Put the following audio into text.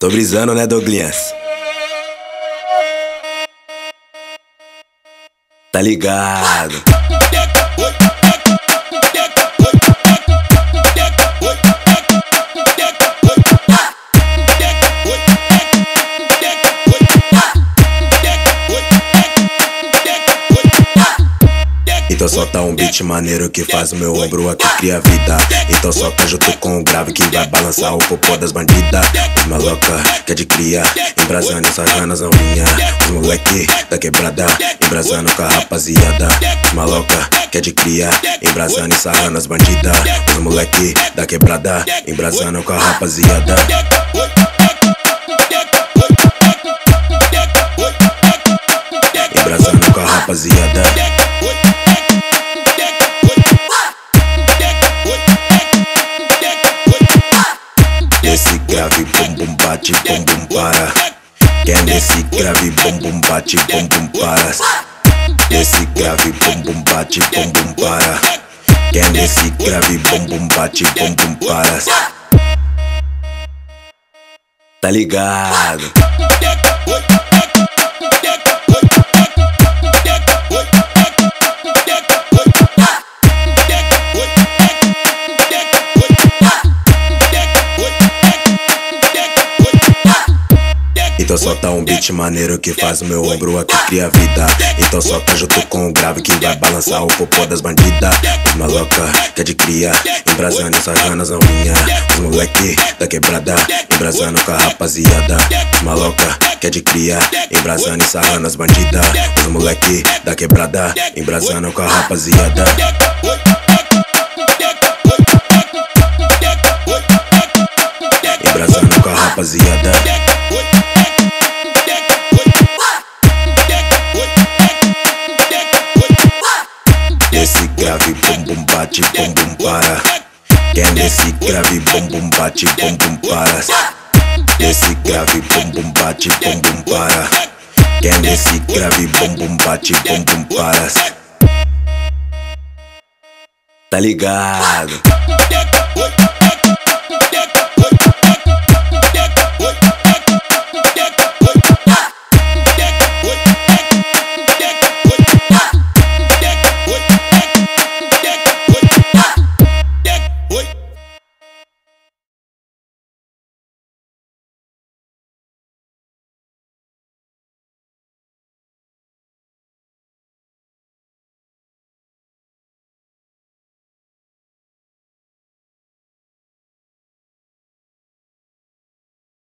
Tô brisando, né, Douglinhas? Tá ligado? Então solta um beat maneiro que faz o meu ombro aqui cria vida. Então solta junto com o grave que vai balançar o popô das bandidas. Os maloca que é de cria, embrasando essas ganas não vinha. Os moleque da quebrada, embrasando com a rapaziada. Os maloca que é de cria, embrasando essas ganas bandida. Os moleque da quebrada, embrasando com a rapaziada. Embrasando com a rapaziada. Nesse grave, bum bum bate, bum bum para. Quer nesse grave, bum bum bate, bum bum para. Nesse grave, bum bum bate, bum bum para. Quer nesse grave, bum bum bate, bum bum para. Tá ligado? Então solta um beat maneiro que faz o meu ombro aqui cria vida. Então solta junto com o grave que vai balançar o popô das bandidas. Os maloca que é de cria, embrasando essas ganas não vinha. Os moleque da quebrada, embrasando com a rapaziada. Os maloca que é de cria, embrasando essas ganas bandidas. Os moleque da quebrada, embrasando com a rapaziada. Embrasando com a rapaziada. Nesse grave, bum bum bate, bum bum para. Quer nesse grave, bum bum bate, bum bum para. Nesse grave, bum bum bate, bum bum para. Quer nesse grave, bum bum bate, bum bum para. Tá ligado?